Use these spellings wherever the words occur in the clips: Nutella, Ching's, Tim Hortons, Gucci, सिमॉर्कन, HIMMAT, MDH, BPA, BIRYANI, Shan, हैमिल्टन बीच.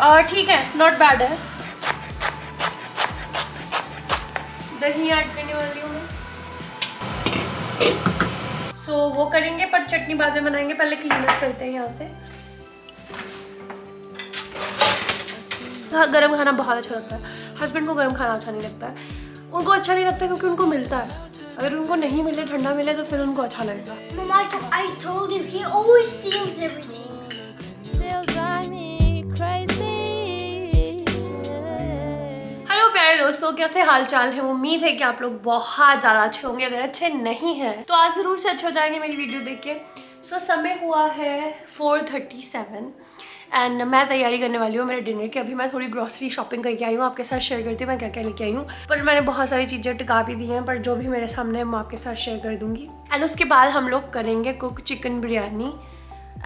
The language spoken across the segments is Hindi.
ठीक है, नॉट बैड है। दही ऐड करने वाली हूँ मैं, सो वो करेंगे, पर चटनी बाद में बनाएंगे, पहले क्लीन अप करते हैं यहाँ से। गरम खाना बहुत अच्छा लगता है, हस्बैंड को गरम खाना अच्छा नहीं लगता है, उनको अच्छा नहीं लगता क्योंकि उनको मिलता है, अगर उनको नहीं मिले, ठंडा मिले तो फिर उनको अच्छा लगेगा। Mama, I told you, he always steals everything. Hello प्यारे दोस्तों, कैसे हाल चाल है? उम्मीद है कि आप लोग बहुत ज़्यादा अच्छे होंगे। अगर अच्छे नहीं हैं तो आज ज़रूर से अच्छे हो जाएंगे मेरी वीडियो देख के। सो समय हुआ है 4:37 एंड मैं तैयारी करने वाली हूँ मेरे डिनर की। अभी मैं थोड़ी ग्रॉसरी शॉपिंग करके आई हूँ, आपके साथ शेयर करती हूँ मैं क्या क्या लेके आई हूँ। पर मैंने बहुत सारी चीज़ें टिका भी दी हैं, पर जो भी मेरे सामने है मैं आपके साथ शेयर कर दूँगी। एंड उसके बाद हम लोग करेंगे कुक चिकन बिरयानी।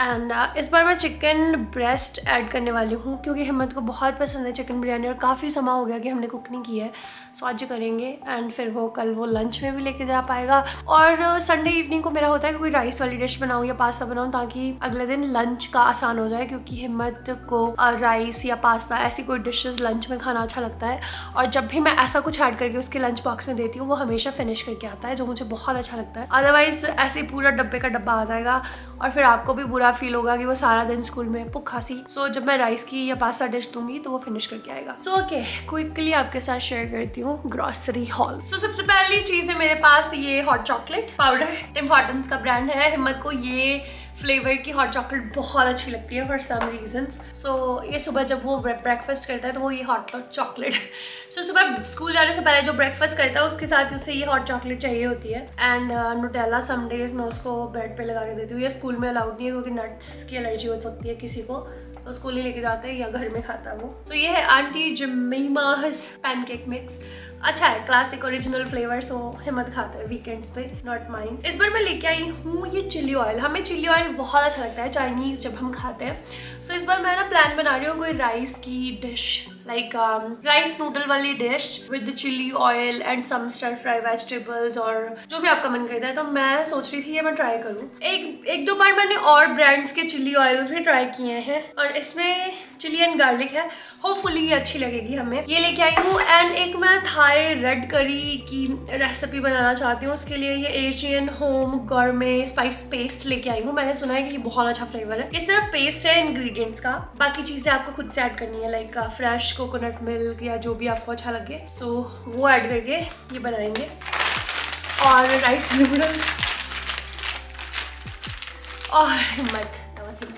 एंड इस बार मैं चिकन ब्रेस्ट ऐड करने वाली हूँ क्योंकि हिम्मत को बहुत पसंद है चिकन बिरयानी और काफ़ी समय हो गया कि हमने कुक नहीं की है। सो आज करेंगे एंड फिर वो कल वो लंच में भी लेके जा पाएगा। और संडे इवनिंग को मेरा होता है कि कोई राइस वाली डिश बनाऊँ या पास्ता बनाऊँ ताकि अगले दिन लंच का आसान हो जाए, क्योंकि हिम्मत को राइस या पास्ता ऐसी कोई डिशेज़ लंच में खाना अच्छा लगता है। और जब भी मैं ऐसा कुछ ऐड करके उसके लंच बॉक्स में देती हूँ वो हमेशा फिनिश करके आता है, जो मुझे बहुत अच्छा लगता है। अदरवाइज़ ऐसे पूरा डब्बे का डब्बा आ जाएगा और फिर आपको भी बुरा फील होगा कि वो सारा दिन स्कूल में भूखा सी। सो जब मैं राइस की या पास्ता डिश दूंगी तो वो फिनिश करके आएगा। सो ओके, क्विकली आपके साथ शेयर करती हूँ ग्रॉसरी हॉल। सो सबसे पहली चीज़ है मेरे पास ये hot chocolate powder, Tim Hortons का ब्रांड है। हिम्मत को ये फ्लेवर की हॉट चॉकलेट बहुत अच्छी लगती है फॉर सम रीजन्स। सो ये सुबह जब वो ब्रेकफास्ट करता है तो वो ये हॉट चॉकलेट सुबह स्कूल जाने से पहले जो ब्रेकफास्ट करता है उसके साथ उसे ये हॉट चॉकलेट चाहिए होती है। एंड नुटेला सम डेज मैं उसको बेड पे लगा के देती हूँ। ये स्कूल में अलाउड नहीं है क्योंकि नट्स की एलर्जी हो सकती है किसी को, तो स्कूल ही लेके जाते हैं या घर में खाता है वो। तो ये है आंटी जेमिमा'स पैनकेक मिक्स, अच्छा है, क्लासिक ओरिजिनल फ्लेवर्स हो, हिम्मत खाता है वीकेंड्स पे, नॉट माइंड। इस बार मैं लेके आई हूँ ये चिली ऑयल। हमें चिली ऑयल बहुत अच्छा लगता है चाइनीज़ जब हम खाते हैं। सो इस बार मैं ना प्लान बना रही हूँ कोई राइस की डिश, लाइक राइस नूडल वाली dish with chilli oil and some stir fry vegetables और जो भी आपका मन करता है। तो मैं सोच रही थी ये मैं ट्राई करूँ। एक दो बार मैंने और ब्रांड्स के चिली ऑयल्स भी ट्राई किए हैं और इसमें चिली एंड गार्लिक है, होपफुली ये अच्छी लगेगी हमें। ये लेके आई हूँ। एंड एक मैं थाई रेड करी की रेसिपी बनाना चाहती हूँ, उसके लिए ये Asian home gourmet spice paste लेके आई हूँ। मैंने सुना है कि ये बहुत अच्छा फ्लेवर है। ये सिर्फ पेस्ट है इंग्रेडिएंट्स का, बाकी चीज़ें आपको खुद से ऐड करनी है, लाइक फ्रेश कोकोनट मिल्क या जो भी आपको अच्छा लगे। सो वो ऐड करके ये बनाएंगे। और राइस नूडल्स और हिम्मत तवसीम।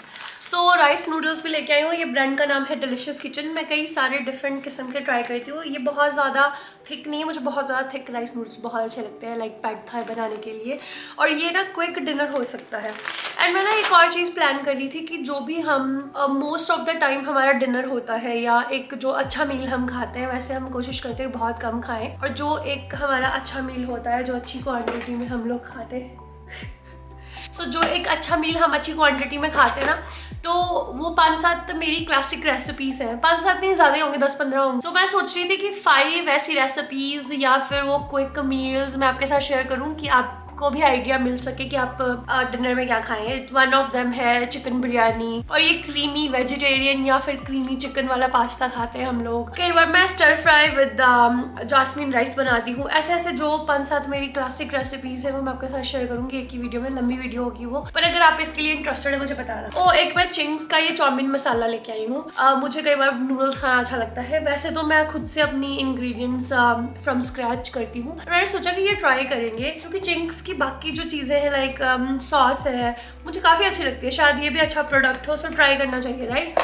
सो राइस नूडल्स भी लेके आई हूँ। ये ब्रांड का नाम है डिलिशियस किचन। मैं कई सारे डिफरेंट किस्म के ट्राई करती हूँ। ये बहुत ज़्यादा थिक नहीं है, मुझे बहुत ज़्यादा थिक राइस नूडल्स बहुत अच्छे लगते हैं, लाइक पैड थाई बनाने के लिए। और ये ना क्विक डिनर हो सकता है। एंड मैं ना एक और चीज़ प्लान कर रही थी कि जो भी हम मोस्ट ऑफ द टाइम हमारा डिनर होता है या एक जो अच्छा मील हम खाते हैं, वैसे हम कोशिश करते हैं बहुत कम खाएँ, और जो एक हमारा अच्छा मील होता है जो अच्छी क्वान्टिटी में हम लोग खाते हैं। सो जो एक अच्छा मील हम अच्छी क्वांटिटी में खाते हैं ना, तो वो 5-7 मेरी क्लासिक रेसिपीज़ हैं, 5-7 नहीं ज़्यादा होंगे, 10-15 होंगे। सो मैं सोच रही थी कि 5 ऐसी रेसिपीज़ या फिर वो क्विक मील्स मैं आपके साथ शेयर करूँ कि आपको भी आइडिया मिल सके कि आप डिनर में क्या खाएँ। वन ऑफ देम है चिकन बिरयानी, और ये क्रीमी वेजिटेरियन या फिर क्रीमी चिकन वाला पास्ता खाते हैं हम लोग। कई बार मैं stir fry with jasmine rice बनाती हूँ। ऐसे ऐसे जो 5-7 मेरी क्लासिक रेसिपीज़ हैं वो मैं आपके साथ शेयर करूँगी एक ही वीडियो में, लंबी वीडियो होगी वो, पर अगर आप इसके लिए इंटरेस्टेड है मुझे बताना। ओ एक मैं चिंग्स का ये चाउमिन मसाला लेके आई हूँ। मुझे कई बार नूडल्स खाना अच्छा लगता है, वैसे तो मैं खुद से अपनी इंग्रेडिएंट्स फ्रॉम स्क्रैच करती हूँ, मैंने सोचा कि ये ट्राई करेंगे क्योंकि चिंग्स की बाकी जो चीज़ें हैं लाइक सॉस है मुझे काफ़ी अच्छी लगती है, शायद ये भी अच्छा प्रोडक्ट हो, सो ट्राई करना चाहिए, राइट।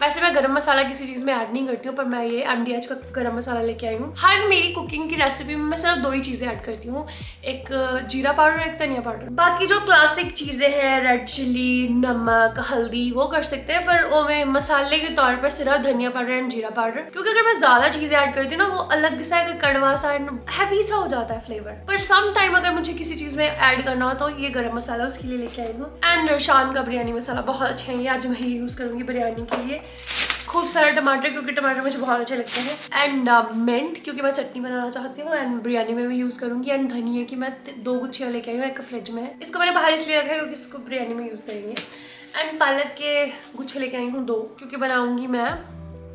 वैसे मैं गरम मसाला किसी चीज़ में ऐड नहीं करती हूँ, पर मैं ये MDH का गरम मसाला लेके आई हूँ। हर मेरी कुकिंग की रेसिपी में मैं सिर्फ 2 ही चीज़ें ऐड करती हूँ, एक जीरा पाउडर, एक धनिया पाउडर। बाकी जो क्लासिक चीज़ें हैं रेड चिली, नमक, हल्दी, वो कर सकते हैं, पर वो मैं मसाले के तौर पर सिर्फ धनिया पाउडर एंड जीरा पाउडर, क्योंकि अगर मैं ज़्यादा चीज़ें ऐड करती हूँ ना वो अलग सा एक कड़वा सा एंड हैवी सा हो जाता है फ्लेवर। पर सम टाइम अगर मुझे किसी चीज़ में ऐड करना हो तो ये गरम मसाला उसके लिए लेके आई हूँ। एंड शान का बिरयानी मसाला बहुत अच्छा है, ये आज मैं यूज़ करूँगी बिरयानी के लिए। खूब सारा टमाटर क्योंकि टमाटर मुझे बहुत अच्छे लगते हैं। एंड मिंट क्योंकि मैं चटनी बनाना चाहती हूँ एंड बिरयानी में भी यूज़ करूँगी। एंड धनिया की मैं 2 गुच्छियाँ लेके आई हूँ, एक फ्रिज में है, इसको मैंने बाहर इसलिए रखा है क्योंकि इसको बिरयानी में यूज़ करेंगे। एंड पालक के गुच्छे लेके आई हूँ 2 क्योंकि बनाऊँगी मैं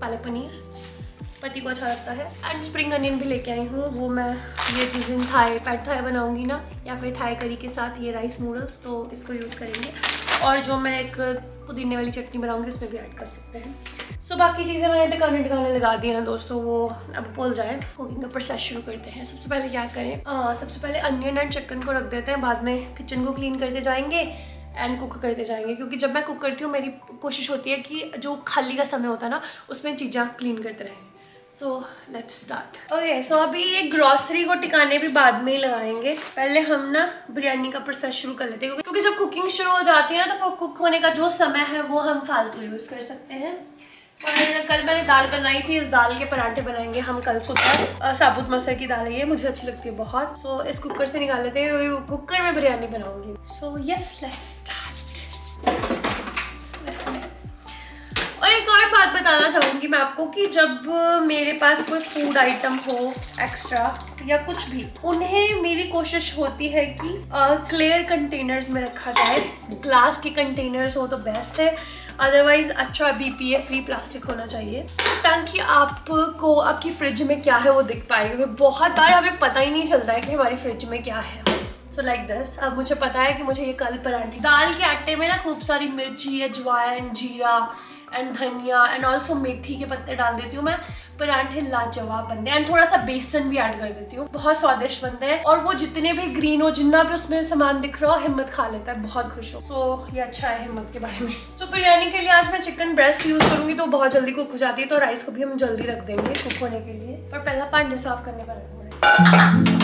पालक पनीर पति को अच्छा लगता है। एंड स्प्रिंग अनियन भी लेके आई हूँ, वो मैं ये जिस दिन थाई पैड थाई बनाऊंगी ना या फिर थाई करी के साथ ये राइस नूडल्स, तो इसको यूज़ करेंगे। और जो मैं एक पुदीने वाली चटनी बनाऊंगी उसमें भी ऐड कर सकते हैं। सो बाकी चीज़ें मैंने टिकाने लगा दी हैं दोस्तों, वो अब बोल जाए। कुकिंग का प्रोसेस शुरू करते हैं। सबसे पहले क्या करें, सबसे पहले अनियन एंड चिकन को रख देते हैं, बाद में किचन को क्लीन करते जाएंगे एंड कुक करते जाएंगे। क्योंकि जब मैं कुक करती हूँ मेरी कोशिश होती है कि जो खाली का समय होता है ना उसमें चीज़ें क्लीन करते रहें। So let's start. Okay so अभी ये ग्रॉसरी को टिकाने भी बाद में ही लगाएंगे, पहले हम ना बिरयानी का प्रोसेस शुरू कर लेते हैं। क्योंकि जब कुकिंग शुरू हो जाती है ना तो वो कुक होने का जो समय है वो हम फालतू यूज़ कर सकते हैं। और कल मैंने दाल बनाई थी, इस दाल के पराठे बनाएंगे हम कल सुबह। साबुत मसर की दाल है ये, मुझे अच्छी लगती है बहुत। सो इस कुकर से निकाल लेते हैं, कुकर में बिरयानी बनाऊंगी। So yes let's start. और एक और बात बताना चाहूँगी मैं आपको कि जब मेरे पास कोई फूड आइटम हो एक्स्ट्रा या कुछ भी, उन्हें मेरी कोशिश होती है कि क्लियर कंटेनर्स में रखा जाए। ग्लास के कंटेनर्स हो तो बेस्ट है, अदरवाइज अच्छा BPA फ्री प्लास्टिक होना चाहिए ताकि आपको आपकी फ्रिज में क्या है वो दिख पाए। क्योंकि बहुत बार हमें पता ही नहीं चलता है कि हमारी फ्रिज में क्या है। सो लाइक दिस, अब मुझे पता है कि मुझे ये कल परांठे दाल के आटे में ना खूब सारी मिर्ची, अजवाइन, जीरा एंड धनिया एंड ऑल्सो मेथी के पत्ते डाल देती हूँ मैं। परांठे लाजवाब बनते हैं एंड थोड़ा सा बेसन भी ऐड कर देती हूँ, बहुत स्वादिष्ट बनते हैं। और वो जितने भी ग्रीन हो, जितना भी उसमें सामान दिख रहा हो, हिम्मत खा लेता है, बहुत खुश हो। सो ये अच्छा है हिम्मत के बारे में। सो बिरयानी के लिए आज मैं चिकन ब्रेस्ट यूज़ करूँगी तो बहुत जल्दी कुक हो जाती है, तो राइस को भी हम जल्दी रख देंगे कुक होने के लिए। पर पहला पानी साफ करने पर रखूँगा।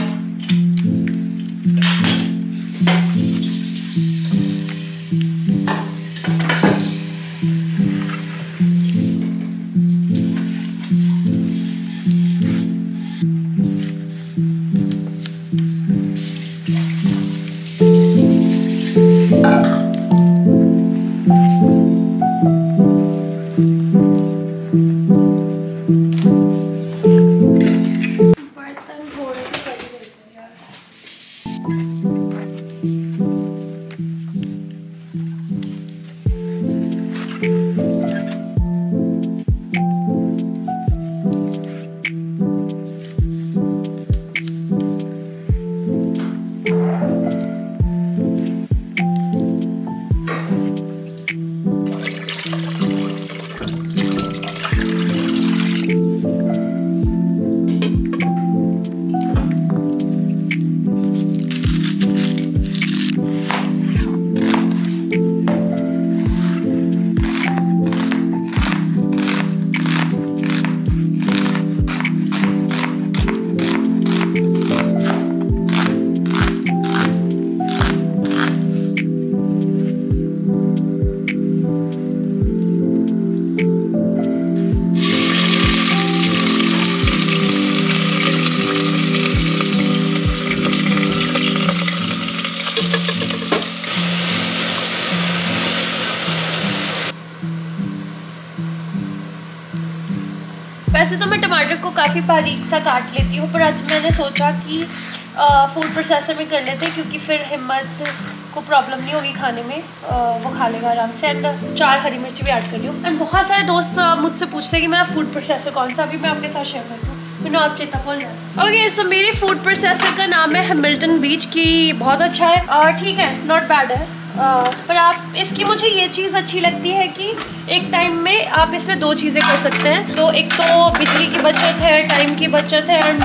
वैसे तो मैं टमाटर को काफ़ी बारीक सा काट लेती हूँ, पर आज मैंने सोचा कि फूड प्रोसेसर में कर लेते हैं क्योंकि फिर हिम्मत को प्रॉब्लम नहीं होगी खाने में, वो खा लेगा आराम से। एंड 4 हरी मिर्ची भी ऐड कर रही हूँ। एंड बहुत सारे दोस्त मुझसे पूछते हैं कि मेरा फूड प्रोसेसर कौन सा, अभी मैं आपके साथ शेयर करती हूँ। मैंने आप चेता बोल रहा। ओके सो मेरे फूड प्रोसेसर का नाम है हैमिल्टन बीच, की बहुत अच्छा है। ठीक है, नॉट बैड है। पर आप इसकी, मुझे ये चीज़ अच्छी लगती है कि एक टाइम में आप इसमें 2 चीज़ें कर सकते हैं। तो एक तो बिजली की बचत है, टाइम की बचत है एंड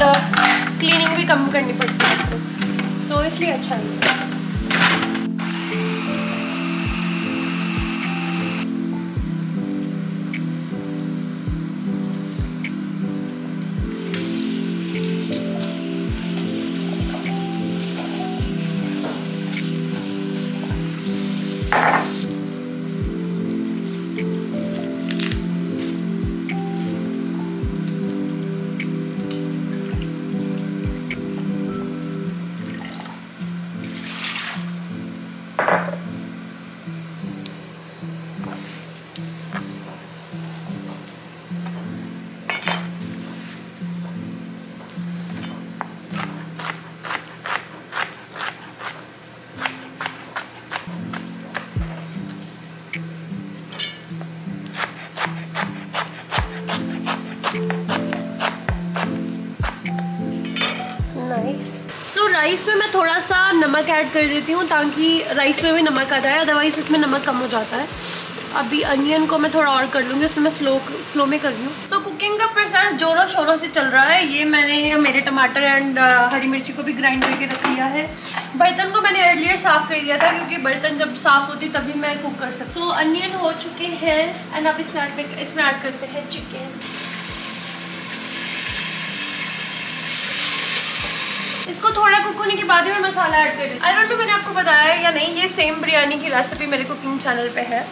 क्लीनिंग भी कम करनी पड़ती है आपको, सो इसलिए अच्छा है। राइस में मैं थोड़ा सा नमक ऐड कर देती हूँ ताकि राइस में भी नमक आ जाए, अदरवाइज़ इसमें नमक कम हो जाता है। अभी अनियन को मैं थोड़ा और कर लूँगी, उसमें मैं स्लो में कर रही हूँ। सो कुकिंग का प्रोसेस जोरों शोरों से चल रहा है। ये मैंने मेरे टमाटर एंड हरी मिर्ची को भी ग्राइंड करके रख लिया है। बर्तन को मैंने अर्लियर साफ़ कर दिया था क्योंकि बर्तन जब साफ़ होती तभी मैं कुक कर सकती। सो अनियन हो चुके हैं एंड अब इसमें ऐड करते हैं चिकन। इसको थोड़ा कुक होने के बाद ही मैं मसाला ऐड कर दूँ। आई डोंट नो मैंने आपको बताया या नहीं, ये सेम बिरयानी की रेसिपी मेरे कुकिंग चैनल पे है,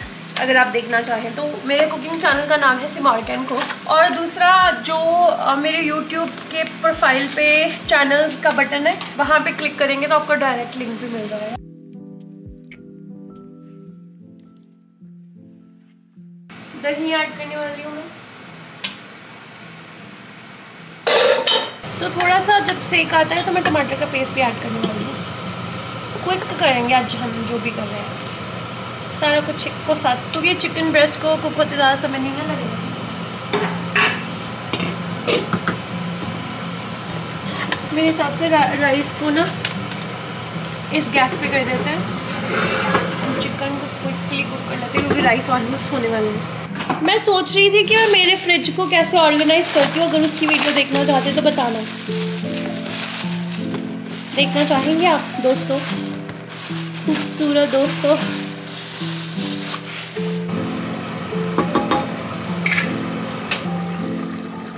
अगर आप देखना चाहें तो। मेरे कुकिंग चैनल का नाम है सिमॉर्कन को। और दूसरा जो मेरे यूट्यूब के प्रोफाइल पे चैनल्स का बटन है, वहाँ पे क्लिक करेंगे तो आपको डायरेक्ट लिंक भी मिल जाएगा। दही ऐड करने वाली हूँ मैं। सो थोड़ा सा जब सेक आता है तो मैं टमाटर का पेस्ट भी ऐड करने वाली हूँ। क्विक करेंगे आज हम जो भी कर रहे हैं, सारा कुछ एक को साथ, क्योंकि चिकन ब्रेस्ट को कुक होते ज़्यादा समय नहीं ना लगेगा। मेरे हिसाब से राइस को ना इस गैस पे कर देते हैं, चिकन को क्विकली कुक कर लेते हैं क्योंकि राइस ऑलमोस्ट होने वाले हैं। मैं सोच रही थी कि मैं मेरे फ्रिज को कैसे ऑर्गेनाइज करती हूँ, अगर उसकी वीडियो देखना चाहते हैं तो बताना, देखना चाहेंगे आप दोस्तों, खूबसूरत दोस्तों।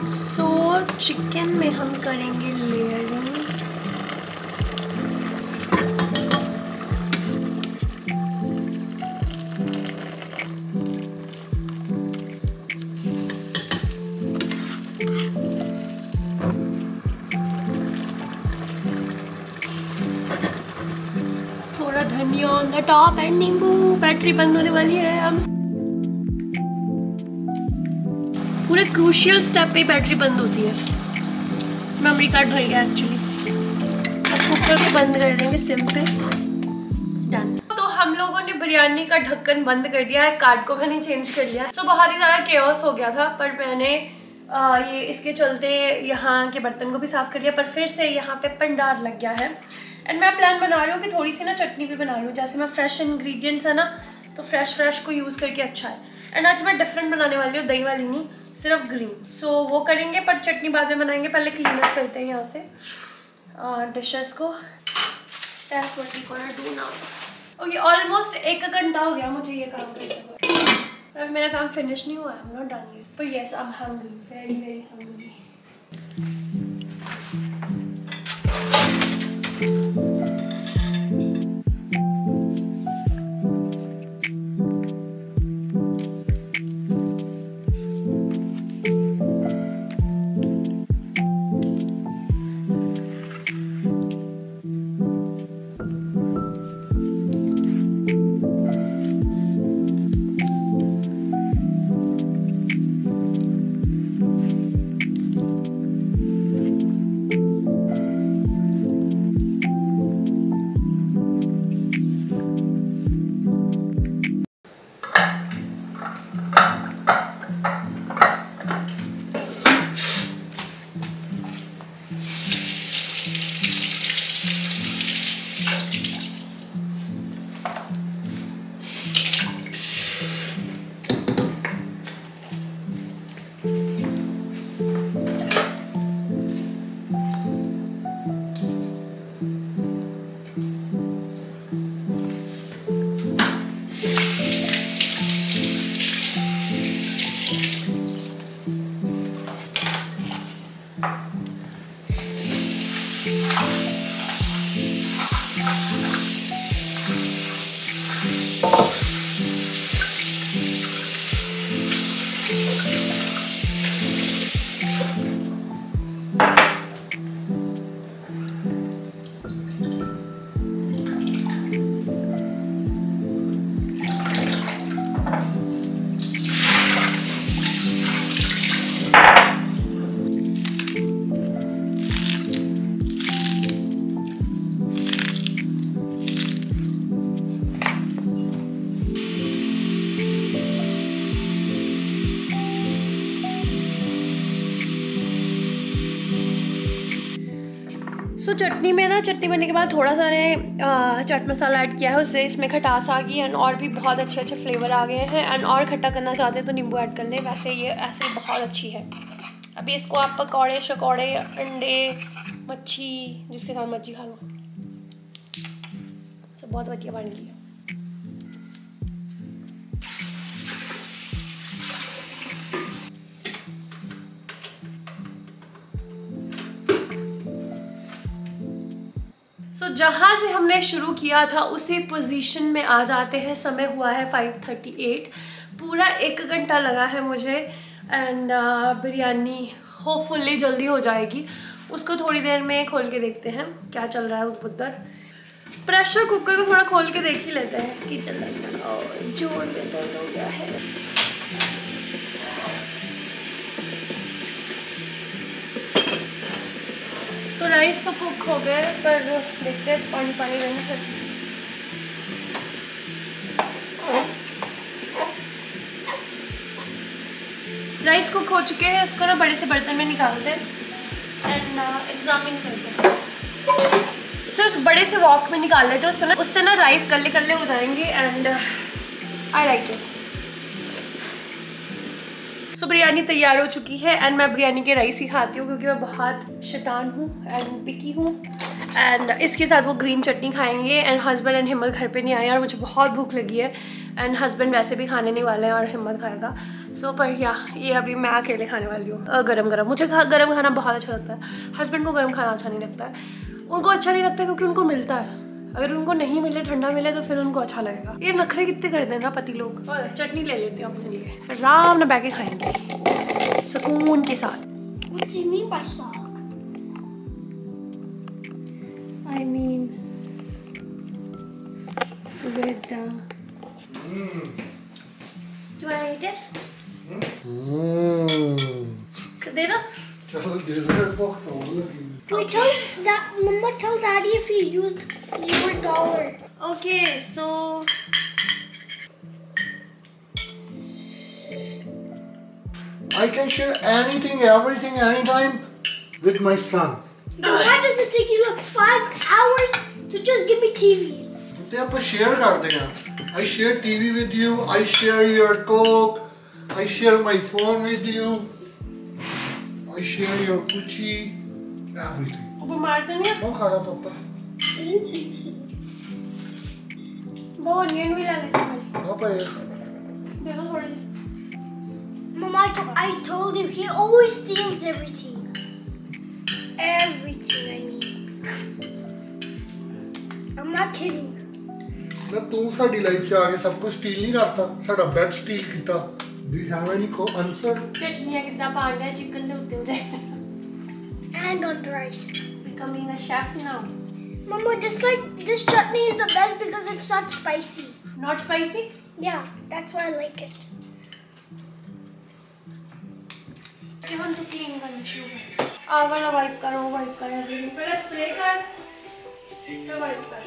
सो चिकन में हम करेंगे लेयरिंग। धनिया ऑन द टॉप एंड नींबू। बैटरी बंद होने वाली है, हम पूरे क्रूशियल स्टेप पे बैटरी बंद होती है। मेमोरी कार्ड भर गया एक्चुअली। अब कुकर को बंद कर देंगे सिम पे, डन। तो हम लोगों ने बिरयानी का ढक्कन बंद कर दिया है, कार्ड को मैंने चेंज कर लिया। सो बहुत ही ज़्यादा केओस हो गया था, पर मैंने ये इसके चलते यहाँ के बर्तन को भी साफ कर लिया, पर फिर से यहाँ पे पंडार लग गया है। एंड मैं प्लान बना रही हूँ कि थोड़ी सी ना चटनी भी बना रही हूँ, जैसे मैं फ्रेश इंग्रेडिएंट्स है ना तो फ्रेश को यूज़ करके अच्छा है। एंड आज मैं डिफरेंट बनाने वाली हूँ, दही वाली नहीं, सिर्फ ग्रीन। सो वो करेंगे, पर चटनी बाद में बनाएंगे, पहले क्लीन अप करते हैं यहाँ से डिशेस को। That's what we gonna do now. Okay, almost एक घंटा हो गया मुझे ये काम करते हुए, पर मेरा काम फिनिश नहीं हुआ है। I am not done yet, पर yes I am hungry, very hungry. So चटनी में ना, चटनी बनने के बाद थोड़ा सा मैंने चाट मसाला ऐड किया है, उससे इसमें खटास आ गई एंड और भी बहुत अच्छे अच्छे फ्लेवर आ गए हैं। एंड और खट्टा करना चाहते हैं तो नींबू ऐड कर लें। वैसे ये ऐसे ही बहुत अच्छी है। अभी इसको आप पकौड़े शकौड़े अंडे मच्छी जिसके साथ मच्छी खा लो, सब बहुत बढ़िया बन गई है। तो जहाँ से हमने शुरू किया था उसी पोजीशन में आ जाते हैं। समय हुआ है 5:38, पूरा 1 घंटा लगा है मुझे। एंड बिरयानी होपफुली जल्दी हो जाएगी, उसको थोड़ी देर में खोल के देखते हैं क्या चल रहा है उधर। प्रेशर कुकर को थोड़ा खोल के देख ही लेते हैं कि चल रहा है। और जोर में दर्द हो गया है। तो राइस तो कुक हो गए, पर देखते हैं पानी पानी बन सकते। राइस कुक हो चुके हैं, इसको ना बड़े से बर्तन में निकालते हैं एंड एग्जामिन करते हैं। सो इस बड़े से वॉक में निकाल लेते हैं, उससे ना राइस कल्ले हो जाएंगे एंड आई लाइक इट। तो बिरयानी तैयार हो चुकी है एंड मैं बिरयानी के राइस ही खाती हूँ क्योंकि मैं बहुत शैतान हूँ एंड पिकी हूँ। एंड इसके साथ वो ग्रीन चटनी खाएंगे एंड हस्बैंड एंड हिम्मत घर पे नहीं आए और मुझे बहुत भूख लगी है एंड हस्बैंड वैसे भी खाने नहीं वाले हैं और हिम्मत खाएगा। सो पर या ये अभी मैं अकेले खाने वाली हूँ। गरम गरम मुझे गरम खाना बहुत अच्छा लगता है। हस्बैंड को गरम खाना अच्छा नहीं लगता है, उनको अच्छा नहीं लगता क्योंकि उनको मिलता है। अगर उनको नहीं मिले, ठंडा मिले तो फिर उनको अच्छा लगेगा। ये नखरे कितने करते हैं ना पति लोग। चटनी ले लेते हैं अपने लिए, फिर आराम ना बैठे खाएंगे सुकून के साथ। I mean, with the... Do I eat it? दे दो। Mama, tell Daddy if he used your dollar. Okay, so I can share anything, everything, anytime with my son. Why does it take you like 5 hours to just give me TV? They share kartega. I share TV with you. I share your Coke. I share my phone with you. I share your Gucci. Everything. Mama, I told you he always steals everything. Everything, I mean. I'm not kidding. तू साड़ी लाइफ से आगे सब कुछ स्टील नहीं करता, साड़ा बैग स्टील किता। Do you have any answer? चटनियाँ कितना पांडे चिकन दे उतरते हैं। And on rice. Becoming a chef now. Mama, this chutney is the best because it's not spicy. Not spicy? Yeah, that's why I like it. I want to clean the shoe. I want to wipe it. First spray it. Then wipe it.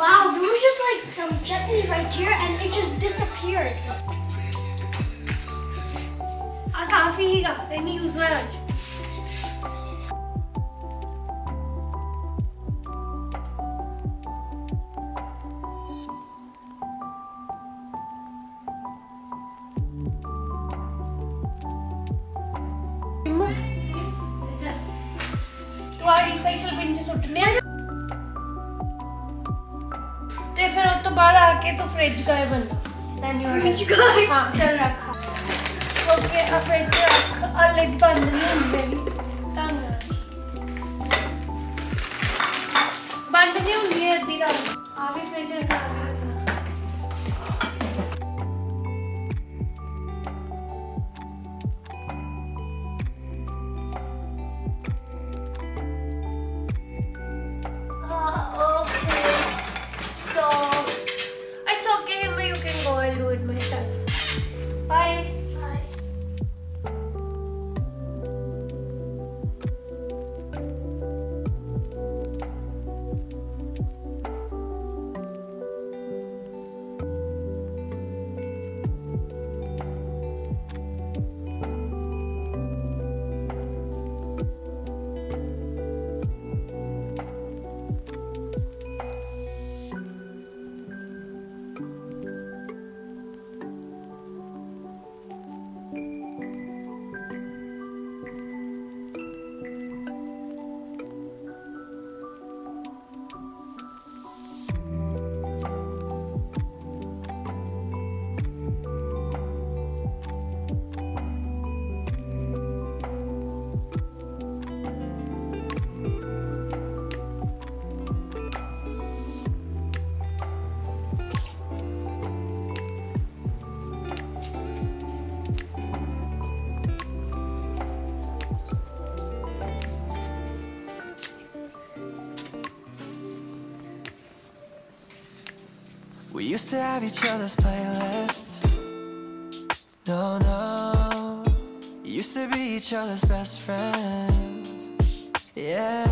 Wow, there was just like some chutney right here and it just disappeared. Asafi higa, let me use my lunch. तू आ रिसाइकल बिन से सुटने आ ते फिर उस तो बाद आके तो फ्रिज का है बंद। फ्रिज का है? हाँ चल रखा। ओके अब फ्रिज पे रख अलग बंद नहीं होगी। तंग बंद नहीं होगी अधी रात। आवे फ्रिज रखा। We used to have each other's playlists. No, no. Used to be each other's best friends. Yeah.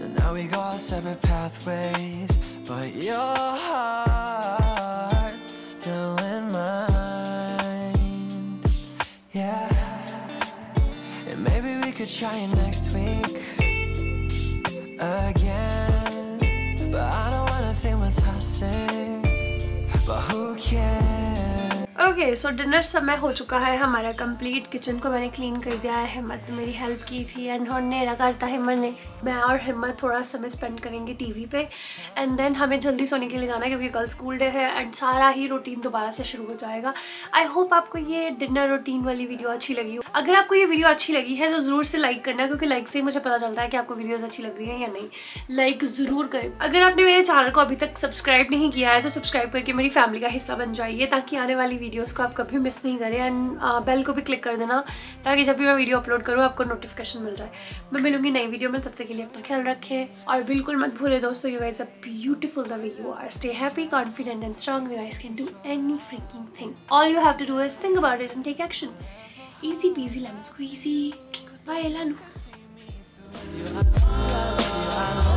And now we go our separate pathways, but your heart's still in mine. Yeah. And maybe we could try it next week again, but I don't wanna think what's toxic, but who cares? Okay, so dinner समय हो चुका है हमारा कंप्लीट. किचन को मैंने क्लीन कर दिया है. हिम्मत ने मेरी हेल्प की थी एंड उन्होंने लगातार हिम्मत ने मैं और हिम्मत थोड़ा समय स्पेंड करेंगे टीवी पे एंड देन हमें जल्दी सोने के लिए जाना है क्योंकि कल स्कूल डे है एंड सारा ही रूटीन दोबारा से शुरू हो जाएगा. आई होप आपको ये डिनर रूटीन वाली वीडियो अच्छी लगी हो. अगर आपको ये वीडियो अच्छी लगी है तो ज़रूर से लाइक करना क्योंकि लाइक से ही मुझे पता चलता है कि आपको वीडियोज़ अच्छी लग रही है या नहीं. लाइक ज़रूर करें. अगर आपने मेरे चैनल को अभी तक सब्सक्राइब नहीं किया है तो सब्सक्राइब करके मेरी फैमिली का हिस्सा बन जाइए ताकि आने वाली वीडियोस को आप कभी मिस नहीं करें एंड बेल को भी क्लिक कर देना ताकि जब भी मैं वीडियो अपलोड करूँ आपको नोटिफिकेशन मिल जाए. मैं मिलूँगी नई वीडियो में, तब तक के लिए अपना ख्याल रखें और बिल्कुल मत भूलें दोस्तों, you guys are beautiful the way you are. Stay happy, confident and strong. You guys can do any fricking thing. All you have to do is think about it and take action. Easy peasy lemon squeezy. Bye, Lalu.